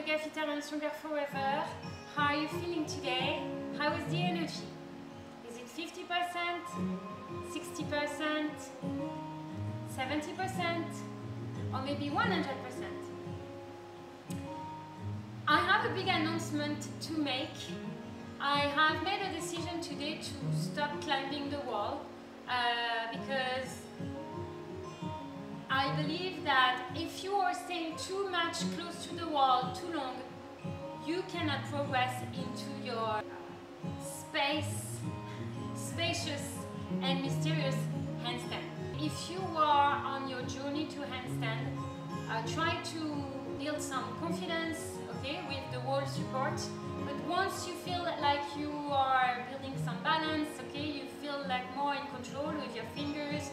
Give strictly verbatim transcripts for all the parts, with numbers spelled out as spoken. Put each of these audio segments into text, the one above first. Nogavita Mansungar Forever. How are you feeling today? How is the energy? Is it fifty percent? sixty percent? seventy percent? Or maybe one hundred percent? I have a big announcement to make. I have made a decision today to stop climbing the wall uh, because I believe that if you are staying too much close to the wall too long, you cannot progress into your space, spacious and mysterious handstand. If you are on your journey to handstand, uh, try to build some confidence, okay, with the wall support. But once you feel like you are building some balance, okay, you feel like more in control with your fingers,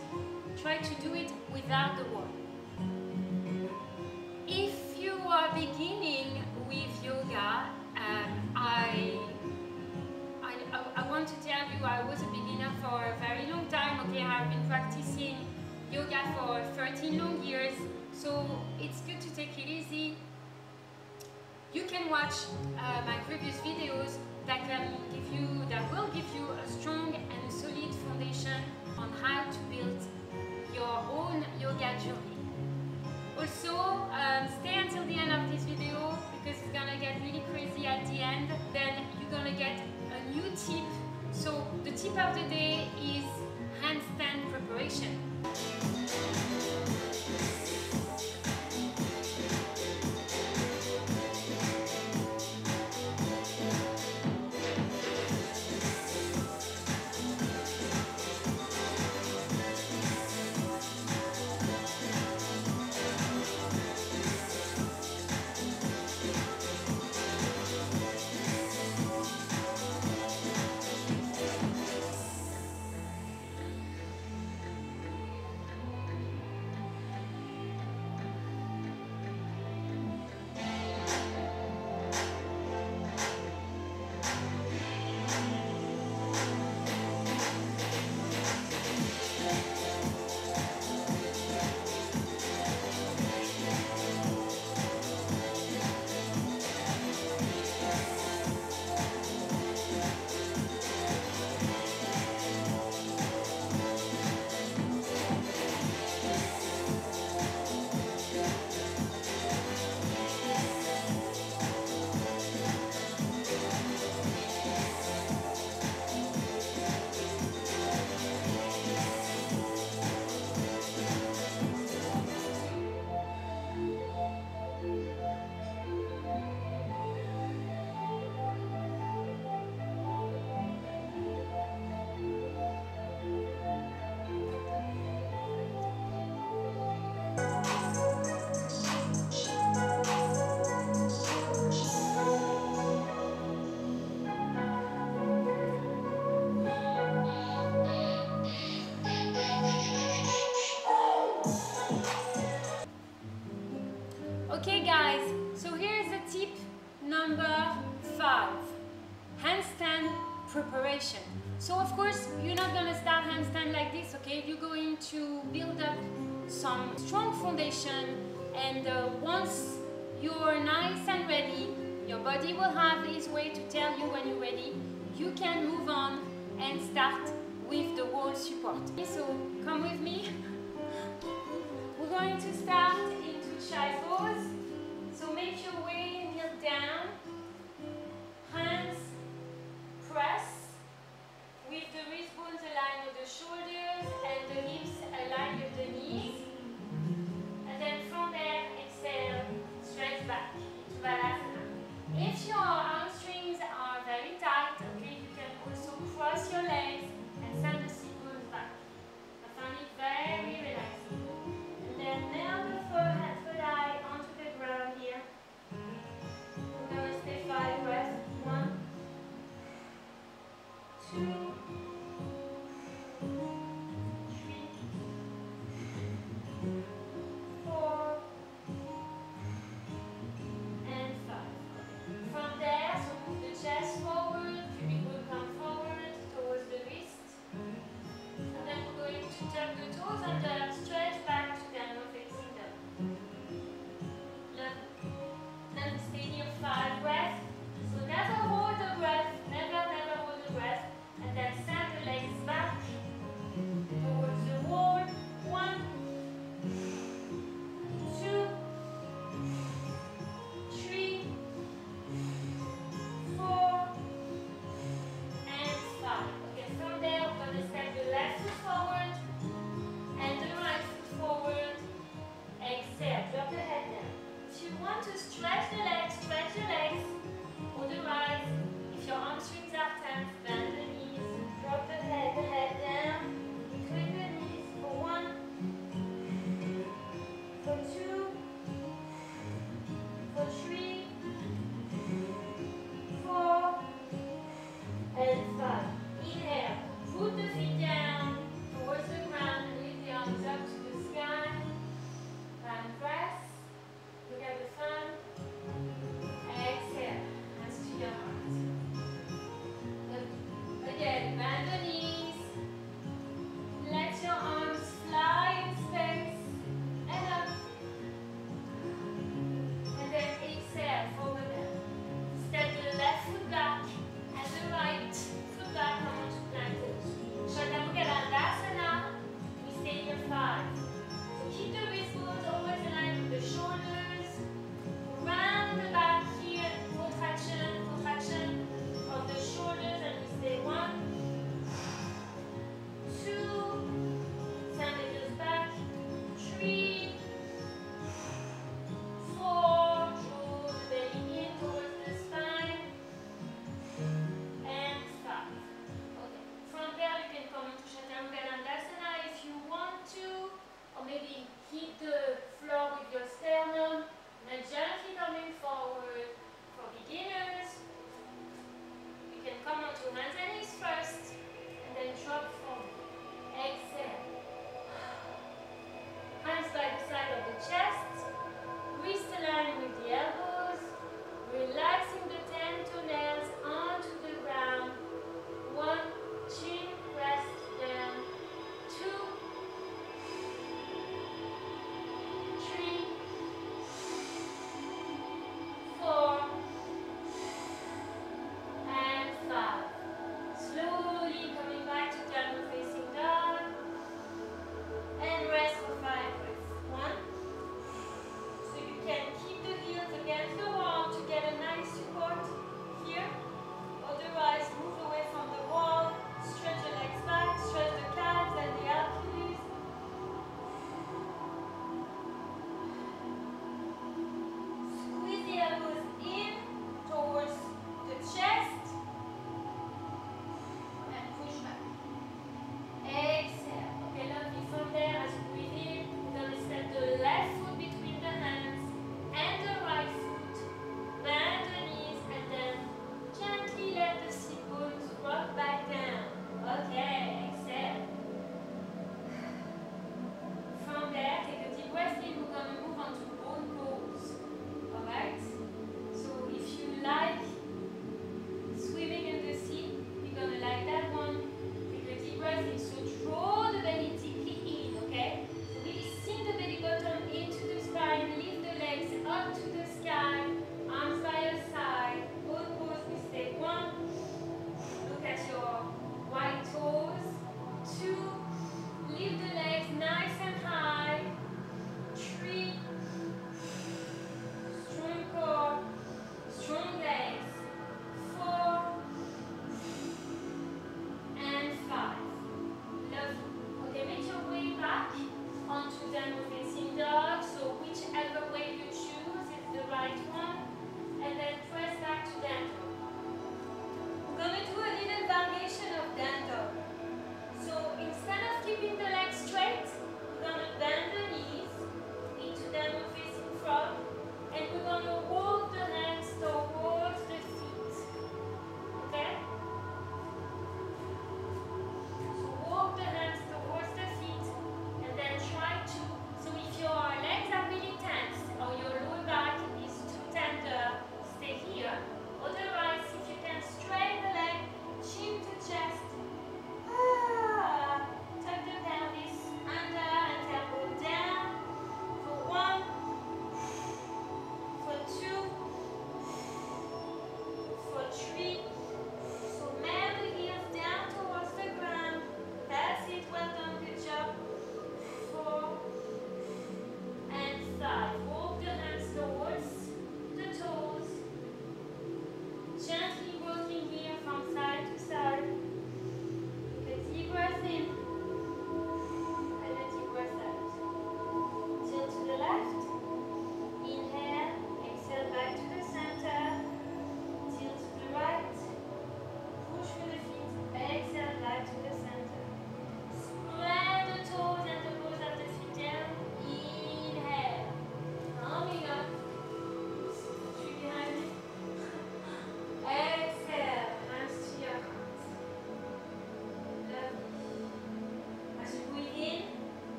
try to do it without the wall. If you are beginning with yoga, um, I, I, I want to tell you I was a beginner for a very long time. Okay, I've been practicing yoga for thirteen long years, so it's good to take it easy. You can watch uh, my previous videos that can give you, that will give you a strong and solid foundation on how to build your own yoga journey. Also, um, stay until the end of this video because it's gonna get really crazy at the end. Then you're gonna get a new tip. So the tip of the day is handstand preparation. Okay guys, so here is the tip number five, handstand preparation. So of course, you're not gonna start handstand like this, okay? You're going to build up some strong foundation, and uh, once you're nice and ready, your body will have its way to tell you when you're ready, you can move on and start with the wall support. Okay, so come with me. We're going to start into shy pose. So make your way, kneel down, hands press with the wristbones aligned with the shoulders and the hips aligned with the knees. And then from there, exhale, stretch back to Balasana. If your hamstrings are very tight, okay, you can also cross your legs and send the sit bones back. I found it very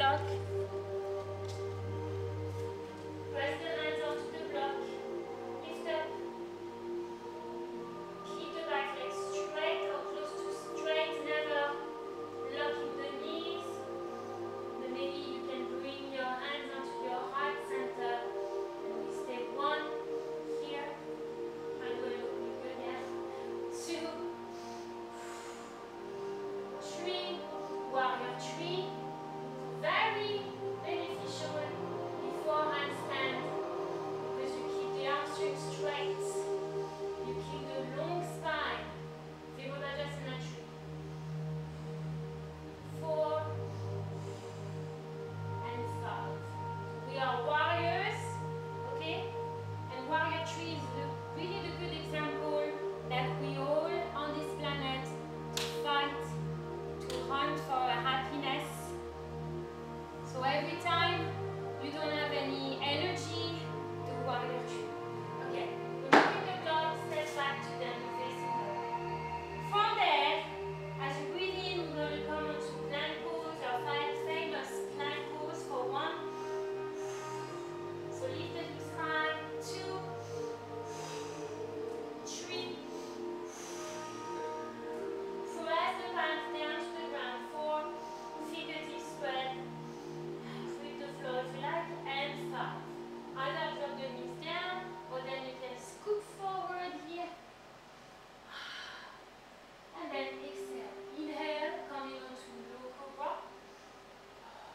block. Press the hands onto the block. Lift up. Keep the back leg straight or close to straight, never locking the knees. Then maybe you can bring your hands onto your heart center. And we stay one here. I'm going to look again. Two. Three. Warrior three. Very beneficial before handstand because you keep the hamstrings straight, you keep the long spine. Devadasana three, four, and five. We are warriors, okay? And warrior three is the, really the good example that we all on this planet fight to hunt for our happiness. So every time you don't have any energy, do warrior three. Okay, we're moving the clock, step back to them facing up. From there, as you breathe in, we're going to come into plank pose, our five famous plank pose for one. So lift the hips high, two, three. Press the palms down to the ground, four, fingertips spread. Flat and five. Either drop the knees down or then you can scoop forward here. And then exhale. Inhale, coming onto low cobra.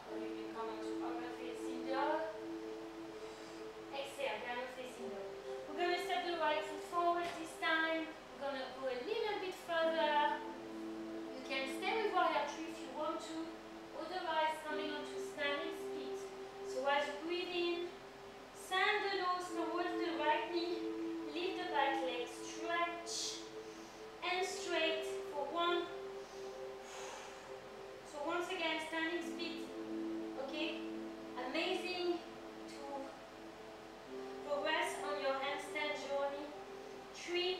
Or you can come onto upper facing dog. Exhale, down facing dog. We're going to step the right foot forward this time. We're going to go a little bit further. You can stay with warrior three if you want to. Otherwise, coming onto standing. So as you breathe in, send the nose towards the right knee, lift the back leg, stretch and straight for one. So once again, standing split, okay? Amazing to progress on your handstand journey. Three,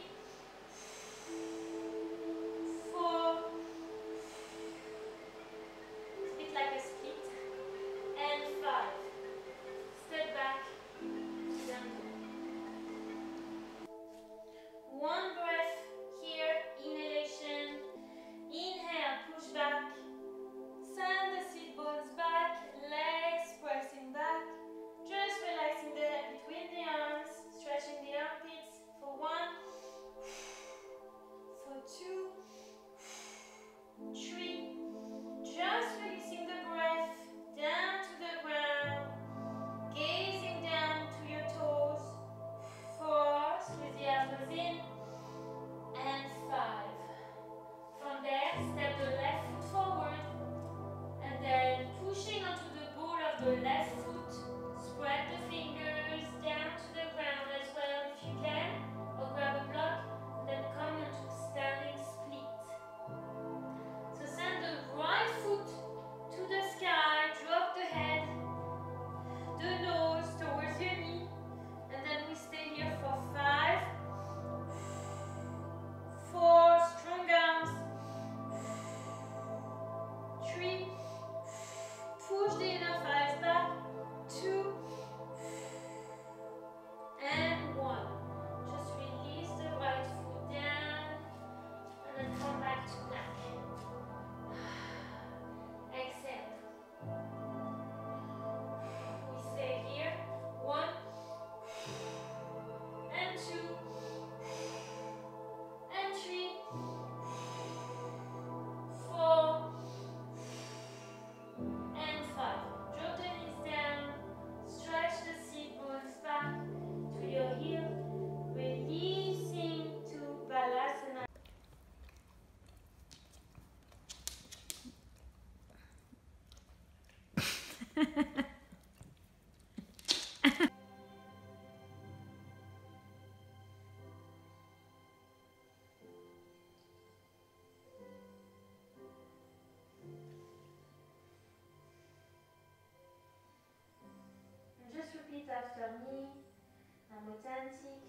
four, split like a split, and five. Back one breath here, inhalation. Inhale, push back, send the sit bones back, legs pressing back, just relaxing the head between the arms, stretching the armpits for one, for two, three, just releasing the breath down to the ground. Gazing down to your toes, four, squeeze the elbows in, and five. From there, step the left foot forward, and then pushing onto the ball of the left foot, spread the fingers down to the ground as well if you can, or grab a block, and then come into standing split. So send the right foot to the sky, drop the head, the nose towards your knee, and then we stay here for five, four, strong arms, three, push the inner thighs back, two, and one. Just release the right foot down, and then come back to back. Exhale. Stay here, one, and two, and three, four, and five. Drop the knees down, stretch the seat bones back to your heel, releasing to Balasana. After me, I'm authentic.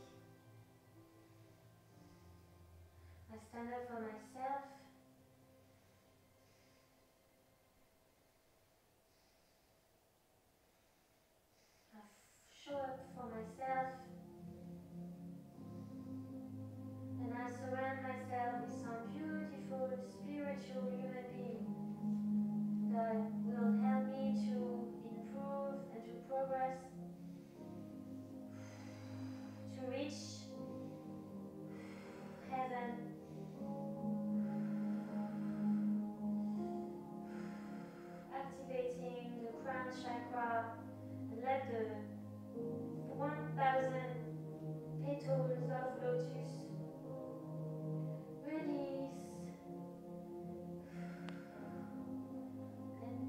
I stand up for myself.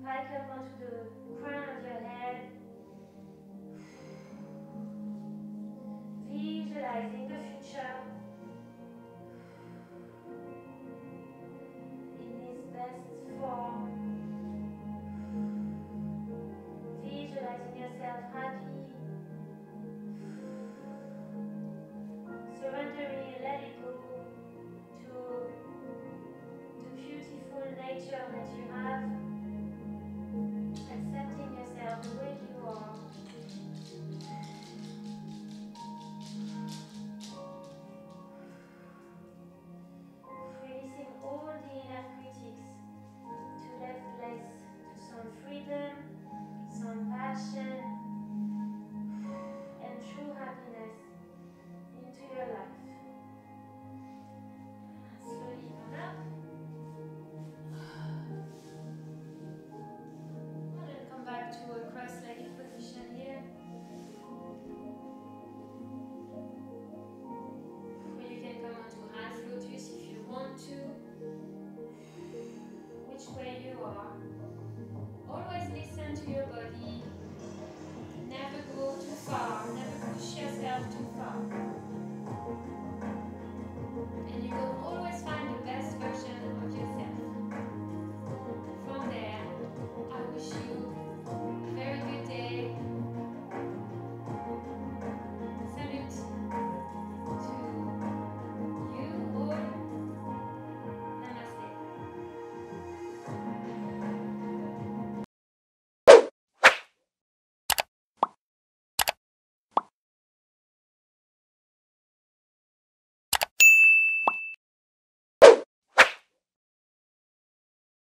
back up onto the crown of your head. Visualizing the future in its best form.